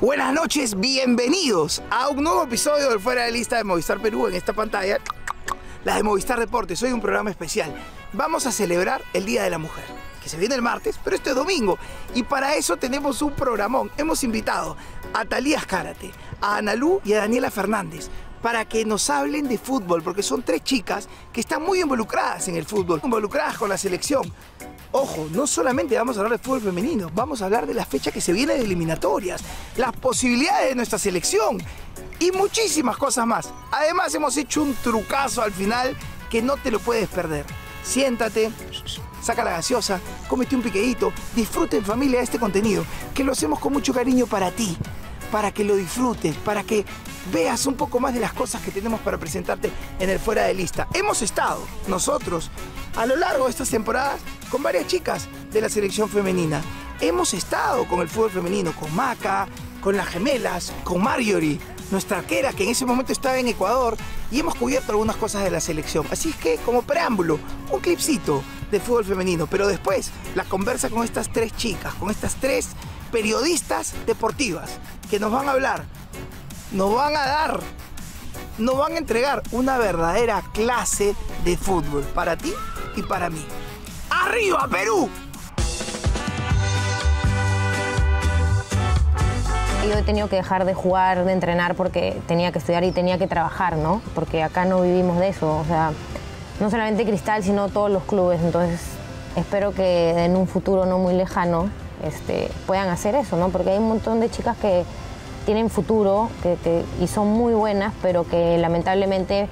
Buenas noches, bienvenidos a un nuevo episodio del Fuera de Lista de Movistar Perú. En esta pantalla, la de Movistar Deportes. Hoy un programa especial. Vamos a celebrar el Día de la Mujer, que se viene el martes, pero este es domingo. Y para eso tenemos un programón. Hemos invitado a Talía Escárate, a Analú y a Daniela Fernández para que nos hablen de fútbol, porque son tres chicas que están muy involucradas en el fútbol, involucradas con la selección. Ojo, no solamente vamos a hablar de fútbol femenino, vamos a hablar de la fecha que se viene de eliminatorias, las posibilidades de nuestra selección y muchísimas cosas más. Además, hemos hecho un trucazo al final que no te lo puedes perder. Siéntate, saca la gaseosa, cómete un piqueíto, disfruta en familia este contenido, que lo hacemos con mucho cariño para ti, para que lo disfrutes, para que veas un poco más de las cosas que tenemos para presentarte en el Fuera de Lista. Hemos estado nosotros a lo largo de estas temporadas con varias chicas de la selección femenina. Hemos estado con el fútbol femenino, con Maca, con las gemelas, con Marjorie, nuestra arquera que en ese momento estaba en Ecuador, y hemos cubierto algunas cosas de la selección. Así es que, como preámbulo, un clipcito de fútbol femenino, pero después la conversa con estas tres chicas, con estas tres periodistas deportivas que nos van a hablar, nos van a dar, nos van a entregar una verdadera clase de fútbol para ti y para mí. ¡Arriba, Perú! Yo he tenido que dejar de jugar, de entrenar, porque tenía que estudiar y tenía que trabajar, ¿no? Porque acá no vivimos de eso, o sea, no solamente Cristal, sino todos los clubes. Entonces, espero que en un futuro no muy lejano puedan hacer eso, ¿no? Porque hay un montón de chicas que tienen futuro y son muy buenas, pero que lamentablemente,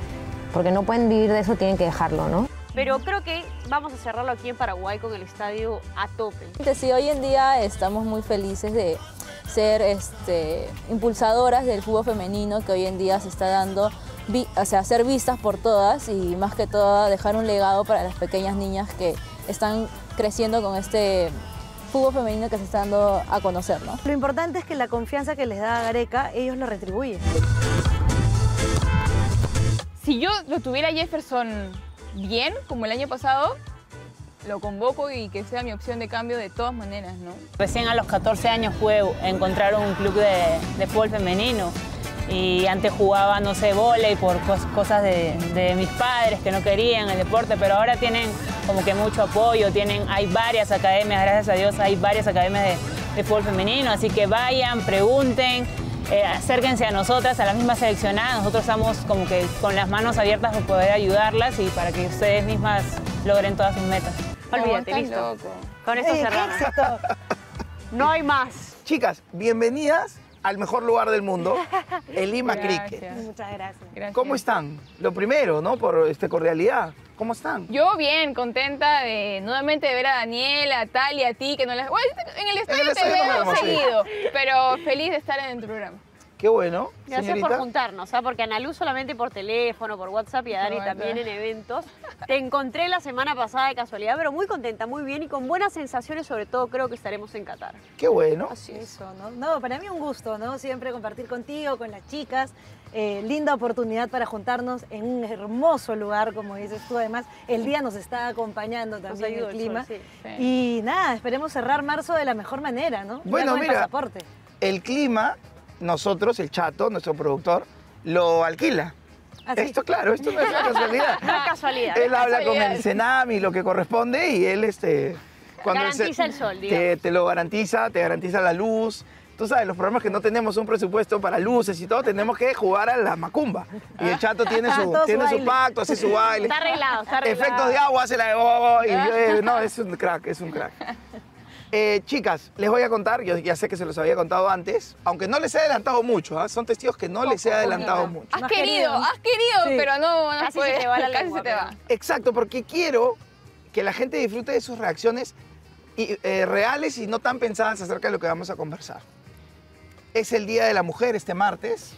porque no pueden vivir de eso, tienen que dejarlo, ¿no? Pero creo que vamos a cerrarlo aquí en Paraguay con el estadio a tope. Sí, hoy en día estamos muy felices de ser impulsadoras del fútbol femenino, que hoy en día se está dando, o sea, ser vistas por todas, y más que todo dejar un legado para las pequeñas niñas que están creciendo con este fútbol femenino que se está dando a conocer, ¿no? Lo importante es que la confianza que les da a Gareca, ellos la retribuyen. Si yo lo tuviera Jefferson bien, como el año pasado, lo convoco y que sea mi opción de cambio de todas maneras, ¿no? Recién a los 14 años pude encontrar un club de fútbol femenino, y antes jugaba, no sé, vóley por cosas de mis padres que no querían el deporte, pero ahora tienen como que mucho apoyo, hay varias academias, gracias a Dios, hay varias academias de fútbol femenino, así que vayan, pregunten, acérquense a nosotras, a las mismas seleccionadas. Nosotros estamos como que con las manos abiertas para poder ayudarlas y para que ustedes mismas logren todas sus metas. Olvídate, listo. Loco. Con eso cerramos. No hay más. Chicas, bienvenidas al mejor lugar del mundo, el Lima Cricket. Muchas gracias. ¿Cómo están? Lo primero, ¿no? Por cordialidad. ¿Cómo están? Yo bien, contenta de nuevamente de ver a Daniela, a Tali, a ti, que no las... Bueno, en el estudio te veo seguido, pero feliz de estar en tu programa. Qué bueno. Gracias, señorita, por juntarnos, ¿ah? Porque Analú solamente por teléfono, por WhatsApp, y a Dani también en eventos. Te encontré la semana pasada de casualidad, pero muy contenta, muy bien y con buenas sensaciones, sobre todo creo que estaremos en Qatar. Qué bueno. Así es. Eso, ¿no? No, para mí un gusto, ¿no? Siempre compartir contigo, con las chicas. Linda oportunidad para juntarnos en un hermoso lugar, como dices tú. Además, el día nos está acompañando también, el clima. Sol, sí. Y nada, esperemos cerrar marzo de la mejor manera, ¿no? Bueno, mira, pasaporte. El clima, nosotros, el Chato, nuestro productor, lo alquila. ¿Así? Esto, claro, esto no es una casualidad. No es casualidad. Él habla con el Senami, lo que corresponde, y él cuando garantiza el sol, digamos. Te lo garantiza, te garantiza la luz. Tú sabes, los programas que no tenemos un presupuesto para luces y todo, tenemos que jugar a la macumba. Y el Chato tiene su pacto, hace su baile. Está arreglado, está arreglado. Efectos de agua, hace la de... no, es un crack, es un crack. Chicas, les voy a contar, yo ya sé que se los había contado antes, aunque no les he adelantado mucho, ¿eh? Son testigos que no les he adelantado mucho. Has querido, sí, pero no casi puede, se te va la lengua, se te va. Exacto, porque quiero que la gente disfrute de sus reacciones reales y no tan pensadas acerca de lo que vamos a conversar. Es el Día de la Mujer este martes,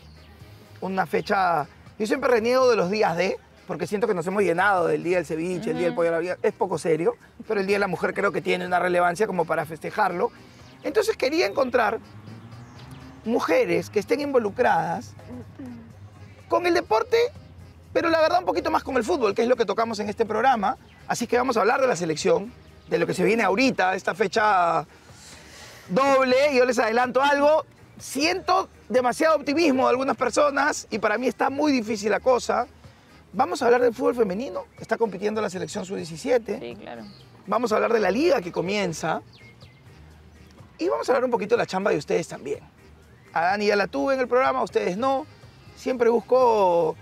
una fecha... Yo siempre reniego de los días de, porque siento que nos hemos llenado del Día del Ceviche, el Día del Pollo a la Vida, es poco serio, pero el Día de la Mujer creo que tiene una relevancia como para festejarlo. Entonces quería encontrar mujeres que estén involucradas con el deporte, pero la verdad un poquito más con el fútbol, que es lo que tocamos en este programa. Así que vamos a hablar de la selección, de lo que se viene ahorita, esta fecha doble, y yo les adelanto algo. siento demasiado optimismo de algunas personas y para mí está muy difícil la cosa. Vamos a hablar del fútbol femenino, que está compitiendo la selección sub-17. Sí, claro. Vamos a hablar de la liga que comienza. Y vamos a hablar un poquito de la chamba de ustedes también. A Dani ya la tuve en el programa, a ustedes no. Siempre busco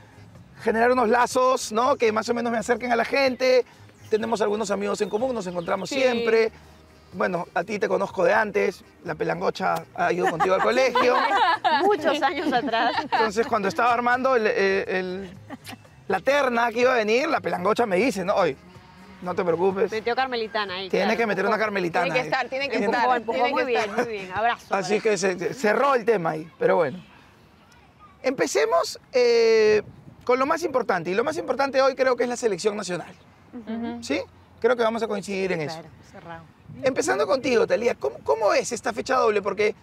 generar unos lazos, ¿no? Que más o menos me acerquen a la gente. Tenemos algunos amigos en común, nos encontramos siempre. Bueno, a ti te conozco de antes. La pelangocha ha ido contigo al colegio. Muchos años atrás. Entonces, cuando estaba armando la terna que iba a venir, la pelangocha me dice, ¿no? Oye, no te preocupes. Metió carmelitana ahí. Tiene que meter una carmelitana. Tiene que estar, tiene que estar. Tiene que estar. Muy bien, abrazo. Así que se cerró el tema ahí, pero bueno. Empecemos con lo más importante. Y lo más importante hoy creo que es la selección nacional. ¿Sí? Creo que vamos a coincidir en eso. Claro, cerrado. Empezando contigo, Talía, ¿cómo es esta fecha doble? Porque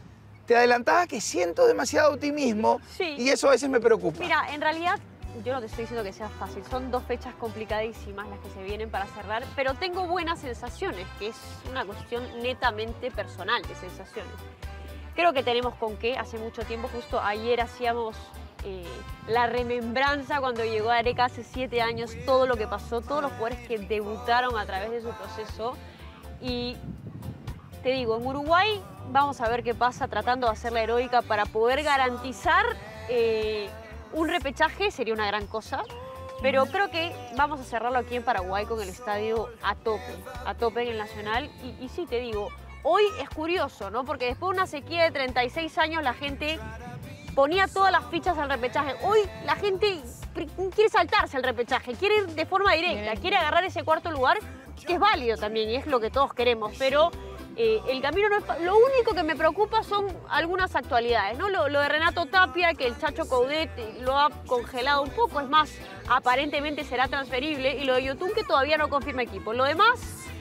te adelantabas que siento demasiado optimismo y eso a veces me preocupa. Mira, en realidad yo no te estoy diciendo que sea fácil. Son dos fechas complicadísimas las que se vienen para cerrar, pero tengo buenas sensaciones, que es una cuestión netamente personal de sensaciones. Creo que tenemos con qué. Hace mucho tiempo, justo ayer hacíamos la remembranza cuando llegó a Gareca hace 7 años, todo lo que pasó, todos los jugadores que debutaron a través de su proceso. Y te digo, en Uruguay vamos a ver qué pasa tratando de hacerla heroica para poder garantizar un repechaje, sería una gran cosa. Pero creo que vamos a cerrarlo aquí en Paraguay con el estadio a tope en el Nacional. Y sí, te digo, hoy es curioso, ¿no? Porque después de una sequía de 36 años la gente ponía todas las fichas al repechaje. Hoy la gente quiere saltarse al repechaje, quiere ir de forma directa, quiere agarrar ese cuarto lugar, que es válido también y es lo que todos queremos, pero el camino no es... Lo único que me preocupa son algunas actualidades, ¿no? Lo de Renato Tapia, que el Chacho Caudet lo ha congelado un poco, es más, aparentemente será transferible, y lo de Yotún, que todavía no confirma equipo. Lo demás,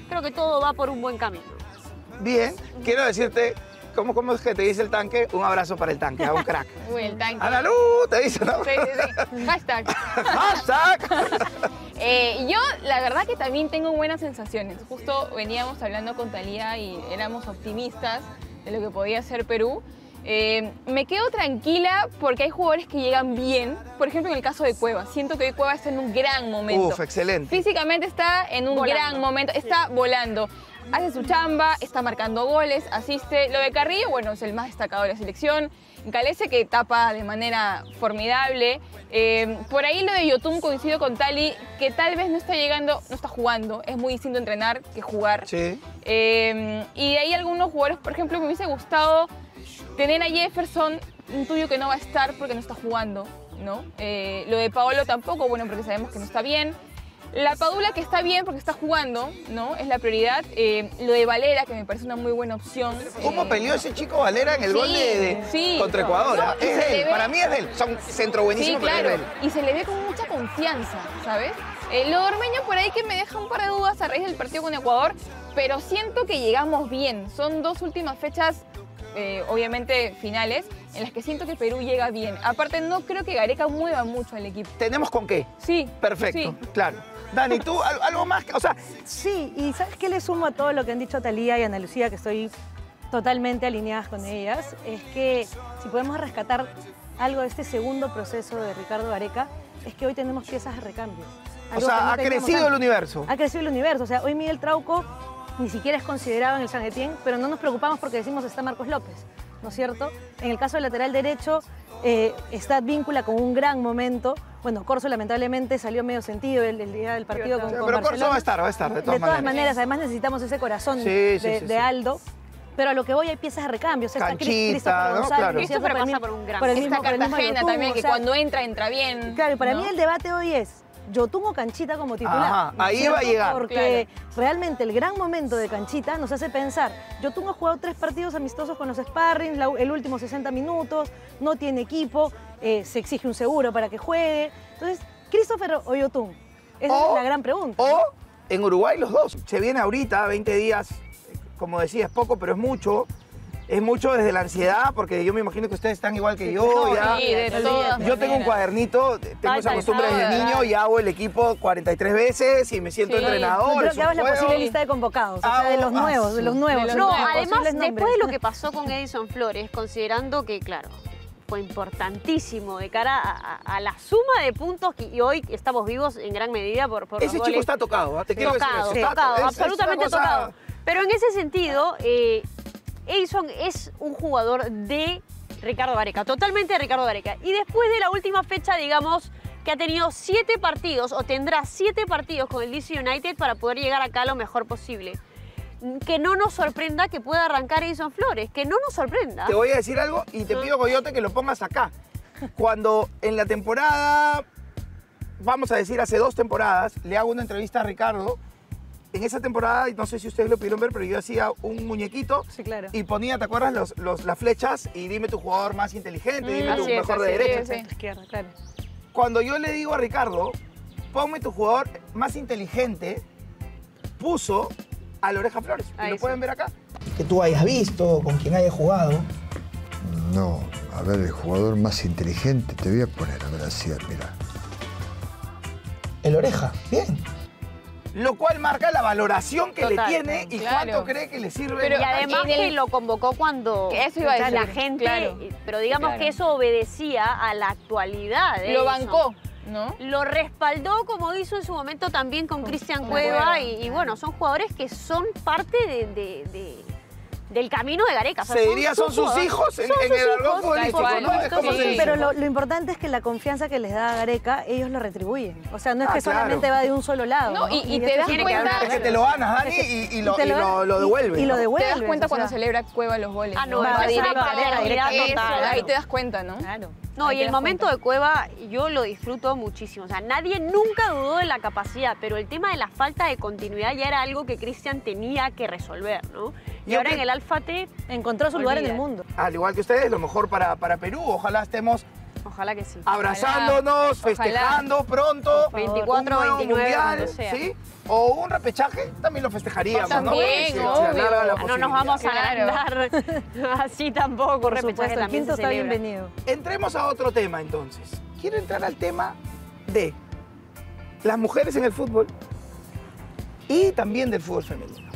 creo que todo va por un buen camino. Bien, quiero decirte... ¿Cómo es que te dice el tanque? Un abrazo para el tanque, a un crack. Uy, el tanque. ¡Analú! Te dice, ¿no? Sí, sí, sí. Hashtag. Hashtag. Yo, la verdad que también tengo buenas sensaciones. Justo veníamos hablando con Talía y éramos optimistas de lo que podía ser Perú. Me quedo tranquila porque hay jugadores que llegan bien. Por ejemplo, en el caso de Cueva. Siento que hoy Cueva está en un gran momento. Uf, excelente. Físicamente está en un gran momento. Está volando. Hace su chamba, está marcando goles, asiste. Lo de Carrillo, bueno, es el más destacado de la selección. Gallese, que tapa de manera formidable. Por ahí lo de Yotún, coincido con Tali, que tal vez no está llegando, no está jugando. Es muy distinto entrenar que jugar. Sí. Y de ahí algunos jugadores, por ejemplo, me hubiese gustado tener a Jefferson, un tuyo que no va a estar porque no está jugando, ¿no? Lo de Paolo tampoco, bueno, porque sabemos que no está bien. La Padula, que está bien porque está jugando, ¿no? Es la prioridad. Lo de Valera, que me parece una muy buena opción. ¿Cómo peleó ese chico Valera en el gol contra Ecuador? No, es él, para mí es él. Son centro buenísimo, claro. Pero es él. Y se le ve con mucha confianza, ¿sabes? Lo de Ormeño por ahí que me deja un par de dudas a raíz del partido con Ecuador, pero siento que llegamos bien. Son dos últimas fechas, obviamente finales, en las que siento que Perú llega bien. Aparte, no creo que Gareca mueva mucho al equipo. ¿Tenemos con qué? Sí. Perfecto, sí. Claro. Dani, ¿tú algo más? O sea... Sí, y ¿sabes qué le sumo a todo lo que han dicho Talía y Ana Lucía, que estoy totalmente alineadas con ellas? Es que si podemos rescatar algo de este segundo proceso de Ricardo Gareca, es que hoy tenemos piezas de recambio. O sea, ha crecido el universo. Ha crecido el universo. O sea, hoy Miguel Trauco ni siquiera es considerado en el Saint-Étienne, pero no nos preocupamos porque decimos está Marcos López, ¿no es cierto? En el caso del lateral derecho, está Víncula con un gran momento. Bueno, Corzo lamentablemente salió medio sentido el día del partido con Barcelona. Pero Corzo va a estar, de todas maneras. Además necesitamos ese corazón de Aldo. Pero a lo que voy hay piezas de recambio. O sea, Canchita, Cristóbal González, ¿no? Claro. Pero pasa por un gran... Cartagena también, que cuando entra bien. Claro, y para mí el debate hoy es Yotún o Canchita como titular. Ajá, ahí va a llegar. Porque realmente el gran momento de Canchita nos hace pensar. Yotún ha jugado 3 partidos amistosos con los sparring, el último 60 minutos, no tiene equipo, se exige un seguro para que juegue. Entonces, ¿Christopher o Yotún? Esa es la gran pregunta. O en Uruguay los dos. Se viene ahorita, 20 días, como decías, poco, pero es mucho. es mucho desde la ansiedad, porque yo me imagino que ustedes están igual que yo. No, ya. Sí, de todas yo tengo un cuadernito, tengo esa costumbre desde niño y hago el equipo 43 veces y me siento entrenador. Yo creo que hago la posible lista de convocados, o sea, de los nuevos, de los nuevos. No, además, después de lo que pasó con Edison Flores, considerando que, claro, fue importantísimo de cara a la suma de puntos que hoy estamos vivos en gran medida por ese chico goles. Está tocado, ¿eh? Te quiero decir eso. Tocado, es, absolutamente tocado. Pero en ese sentido, Edison es un jugador de Ricardo Gareca, totalmente de Ricardo Gareca. Y después de la última fecha, digamos, que ha tenido 7 partidos o tendrá 7 partidos con el DC United para poder llegar acá lo mejor posible. Que no nos sorprenda que pueda arrancar Edison Flores, que no nos sorprenda. Te voy a decir algo y te pido, Coyote, que lo pongas acá. Cuando en la temporada, vamos a decir hace 2 temporadas, le hago una entrevista a Ricardo. En esa temporada, y no sé si ustedes lo pidieron ver, pero yo hacía un muñequito y ponía, ¿te acuerdas? Las flechas y dime tu jugador más inteligente, dime tu mejor de derecha. Izquierda, claro. Cuando yo le digo a Ricardo, ponme tu jugador más inteligente, puso a la Oreja Flores. Ahí lo pueden ver acá. Que tú hayas visto, con quien hayas jugado. No, a ver, el jugador más inteligente te voy a poner, a ver, así, mira. El Oreja, bien. Lo cual marca la valoración que le tiene y cuánto cree que le sirve. Pero, y además que lo convocó cuando eso iba a la gente, pero digamos que eso obedecía a la actualidad. Lo bancó. ¿No? Lo respaldó como hizo en su momento también con Cristian Cueva y bueno, son jugadores que son parte del camino de Gareca. O sea, se diría son sus hijos en el argot futbolístico, ¿no? Sí, pero lo importante es que la confianza que les da a Gareca, ellos lo retribuyen. O sea, no es que solamente va de un solo lado. No, y te das cuenta... Es que te lo ganas, Dani, y lo devuelve. Y lo devuelve. Te das cuenta cuando celebra Cueva los goles. Ah, no, es una calidad total. Ahí te das cuenta, ¿no? Claro. No, y el momento de Cueva yo lo disfruto muchísimo. O sea, nadie nunca dudó de la capacidad, pero el tema de la falta de continuidad ya era algo que Cristian tenía que resolver, ¿no? Y ahora en el Alfa T encontró su lugar en el mundo. Al igual que ustedes, lo mejor para Perú. Ojalá estemos... Ojalá que sí. Abrazándonos, festejando pronto. 24, 29, mundial, ¿sí? O un repechaje, también lo festejaríamos, también, ¿no? Obvio. No nos vamos a ganar así tampoco. Por repechaje supuesto, el quinto está bienvenido. Entremos a otro tema, entonces. Quiero entrar al tema de las mujeres en el fútbol y también del fútbol femenino,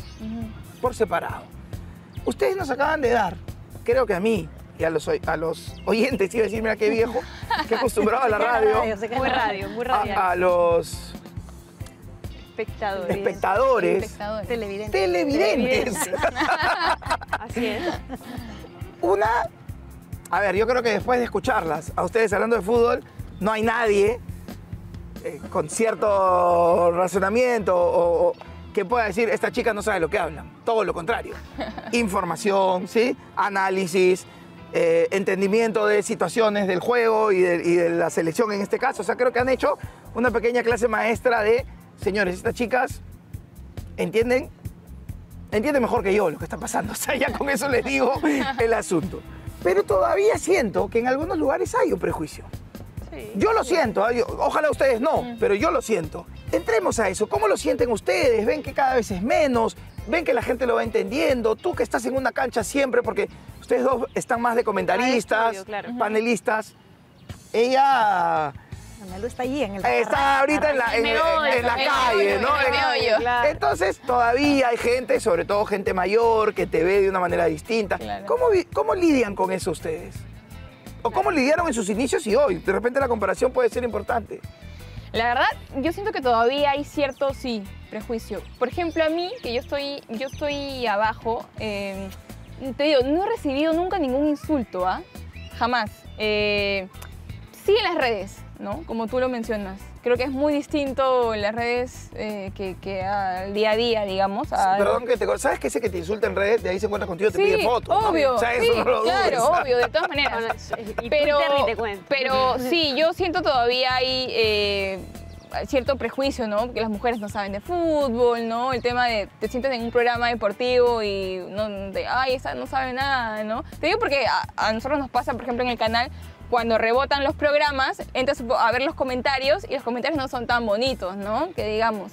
por separado. Ustedes nos acaban de dar, creo que a mí, y a los oyentes, iba a decir, mira qué viejo, que acostumbrado a la radio. Muy radio. A los espectadores. Televidentes. Así es. A ver, yo creo que después de escucharlas, a ustedes hablando de fútbol, no hay nadie con cierto razonamiento o que pueda decir, esta chica no sabe lo que hablan. Todo lo contrario. Información, ¿sí? Análisis. Entendimiento de situaciones del juego y de la selección en este caso. O sea, creo que han hecho una pequeña clase maestra de, señores, estas chicas entienden mejor que yo lo que está pasando. O sea, ya con eso les digo el asunto. Pero todavía siento que en algunos lugares hay un prejuicio. Sí, yo lo siento, ojalá ustedes no, pero yo lo siento. Entremos a eso. ¿Cómo lo sienten ustedes? ¿Ven que cada vez es menos? ¿Ven que la gente lo va entendiendo? Tú que estás en una cancha siempre, porque ustedes dos están más de comentaristas, panelistas. Ella... Analú está allí en el... Está ahorita en la calle, ¿no? Entonces todavía hay gente, sobre todo gente mayor, que te ve de una manera distinta. Claro. ¿Cómo lidian con eso ustedes? ¿O cómo lidiaron en sus inicios y hoy? De repente la comparación puede ser importante. La verdad, yo siento que todavía hay cierto, prejuicio. Por ejemplo, a mí, que yo estoy abajo, te digo, no he recibido nunca ningún insulto, ¿ah? Jamás. Sí en las redes, ¿no? Como tú lo mencionas. Creo que es muy distinto en las redes que al día a día, digamos. Perdón, ¿sabes que ese que te insulta en redes, de ahí se encuentra contigo, te pide fotos? Obvio, ¿no? O sea, eso no lo dudes. Claro, obvio, de todas maneras. Pero sí, yo siento todavía hay... cierto prejuicio, ¿no? Que las mujeres no saben de fútbol, ¿no? El tema de te sientas en un programa deportivo y ay, esa no sabe nada, ¿no? Te digo porque a nosotros nos pasa, por ejemplo, en el canal, cuando rebotan los programas, entras a ver los comentarios y los comentarios no son tan bonitos, ¿no? Que digamos.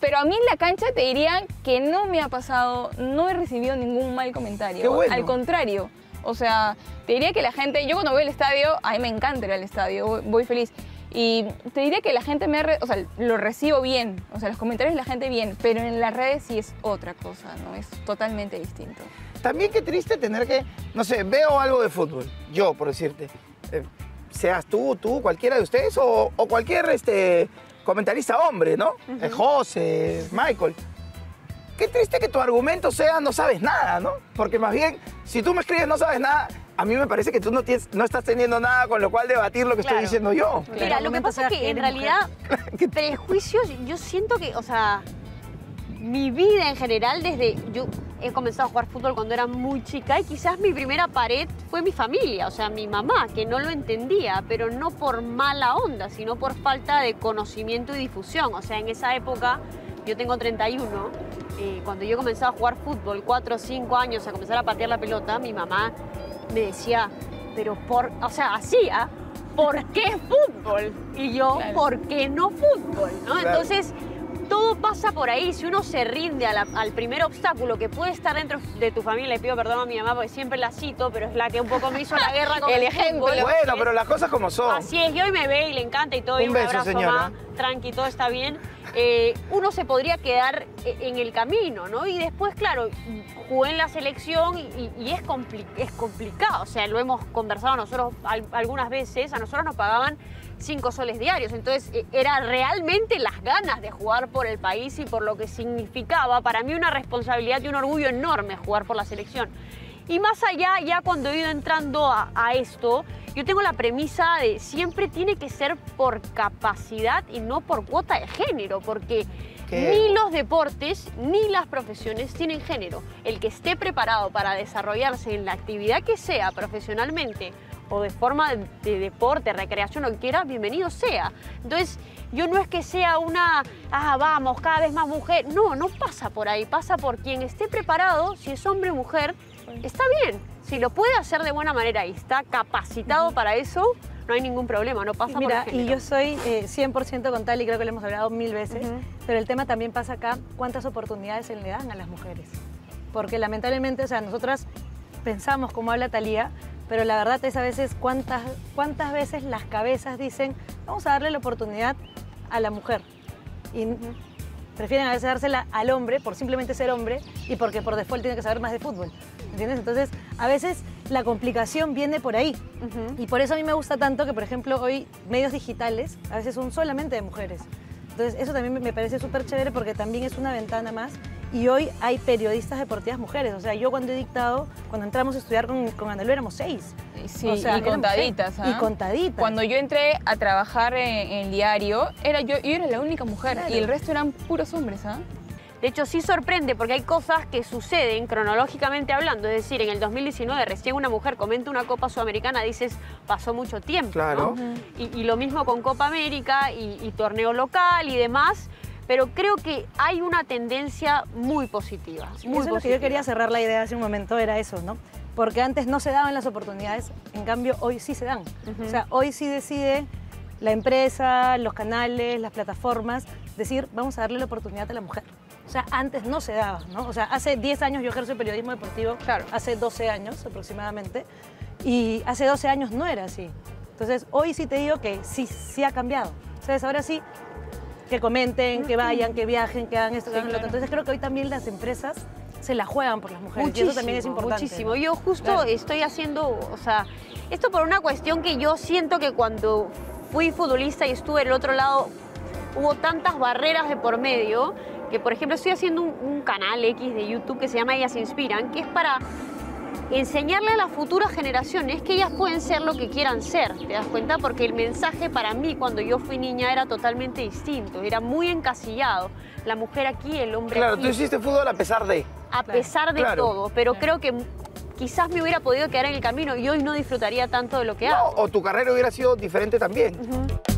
Pero a mí en la cancha te diría que no me ha pasado, no he recibido ningún mal comentario. Qué bueno. Al contrario. O sea, te diría que la gente... Yo cuando voy al estadio, a mí me encanta ir al estadio, voy feliz. Y te diría que la gente me... O sea, lo recibo bien. O sea, los comentarios de la gente bien. Pero en las redes sí es otra cosa, ¿no? Es totalmente distinto. También qué triste tener que... No sé, veo algo de fútbol. Yo, por decirte. Seas tú, cualquiera de ustedes o cualquier comentarista hombre, ¿no? Uh-huh. José, Michael... Qué triste que tu argumento sea no sabes nada, ¿no? Porque más bien, si tú me escribes no sabes nada, a mí me parece que tú no estás teniendo nada con lo cual debatir lo que claro. estoy diciendo yo. Mira, claro. Lo que pasa es que en realidad prejuicios, yo siento que, o sea, mi vida en general desde... Yo he comenzado a jugar fútbol cuando era muy chica y quizás mi primera pared fue mi familia, o sea, mi mamá, que no lo entendía, pero no por mala onda, sino por falta de conocimiento y difusión. O sea, en esa época... Yo tengo 31, cuando yo comenzaba a jugar fútbol, 4 o 5 años, a comenzar a patear la pelota, mi mamá me decía, pero ¿por qué fútbol? Y yo, claro. ¿por qué no fútbol? ¿No? Claro. Entonces, todo pasa por ahí. Si uno se rinde al primer obstáculo que puede estar dentro de tu familia, le pido perdón a mi mamá porque siempre la cito, pero es la que un poco me hizo la guerra con el ejemplo. Fútbol, bueno, pero las cosas como son. Así es, y hoy me ve y le encanta y todo. Un beso, abrazo, señora. Mamá, tranqui, todo está bien. Uno se podría quedar en el camino, ¿no? Y después, claro, jugué en la selección y es complicado. O sea, lo hemos conversado nosotros algunas veces. A nosotros nos pagaban 5 soles diarios. Entonces, era realmente las ganas de jugar por el país y por lo que significaba. Para mí, una responsabilidad y un orgullo enorme jugar por la selección. Y más allá, ya cuando he ido entrando a esto, yo tengo la premisa de siempre tiene que ser por capacidad y no por cuota de género, porque ¿qué? Ni los deportes ni las profesiones tienen género. El que esté preparado para desarrollarse en la actividad que sea profesionalmente o de forma de deporte, recreación, lo que quiera, bienvenido sea. Entonces, yo no es que sea una, vamos, cada vez más mujer. No, no pasa por ahí, pasa por quien esté preparado, si es hombre o mujer, está bien, si lo puede hacer de buena manera y está capacitado para eso, no hay ningún problema, no pasa por género. Y yo soy 100% con Tali, creo que lo hemos hablado 1000 veces, pero el tema también pasa acá, ¿cuántas oportunidades se le dan a las mujeres? Porque lamentablemente, o sea, nosotras pensamos como habla Talía, pero la verdad es a veces cuántas veces las cabezas dicen, vamos a darle la oportunidad a la mujer. Y prefieren a veces dársela al hombre por simplemente ser hombre y porque por default tiene que saber más de fútbol. ¿Entiendes? Entonces, a veces la complicación viene por ahí. Y por eso a mí me gusta tanto que, por ejemplo, hoy medios digitales a veces son solamente de mujeres. Entonces, eso también me parece súper chévere porque también es una ventana más. Y hoy hay periodistas deportivas mujeres. O sea, yo cuando he dictado, cuando entramos a estudiar con Analú éramos 6. Sí, o sea, y contaditas. ¿Ah? Y contaditas. Cuando yo entré a trabajar en el diario, yo era la única mujer. Claro. Y el resto eran puros hombres, ¿ah? De hecho, sí sorprende porque hay cosas que suceden cronológicamente hablando. Es decir, en el 2019 recién una mujer comenta una Copa Sudamericana, dices, pasó mucho tiempo. Claro. ¿No? Y lo mismo con Copa América y torneo local y demás. Pero creo que hay una tendencia muy positiva. Eso es lo que yo quería cerrar la idea hace un momento, era eso, ¿no? Porque antes no se daban las oportunidades, en cambio hoy sí se dan. O sea, hoy sí decide la empresa, los canales, las plataformas, decir, vamos a darle la oportunidad a la mujer. O sea, antes no se daba, ¿no? O sea, hace 10 años yo ejerzo el periodismo deportivo, claro. hace 12 años aproximadamente, y hace 12 años no era así. Entonces, hoy sí te digo que sí ha cambiado. ¿Sabes? Ahora sí, que comenten, que vayan, que viajen, que hagan esto, que hagan lo otro. Entonces, creo que hoy también las empresas se la juegan por las mujeres. Muchísimo, y eso también es importante. Muchísimo. ¿No? Yo justo estoy haciendo, o sea, esto por una cuestión que yo siento que cuando fui futbolista y estuve del otro lado, hubo tantas barreras de por medio que, por ejemplo, estoy haciendo un canal X de YouTube que se llama Ellas se inspiran, que es para enseñarle a las futuras generaciones que ellas pueden ser lo que quieran ser, ¿te das cuenta? Porque el mensaje para mí cuando yo fui niña era totalmente distinto, era muy encasillado. La mujer aquí, el hombre aquí. Claro, tú hiciste fútbol a pesar de... A pesar de todo, pero creo que quizás me hubiera podido quedar en el camino y hoy no disfrutaría tanto de lo que hago. O tu carrera hubiera sido diferente también.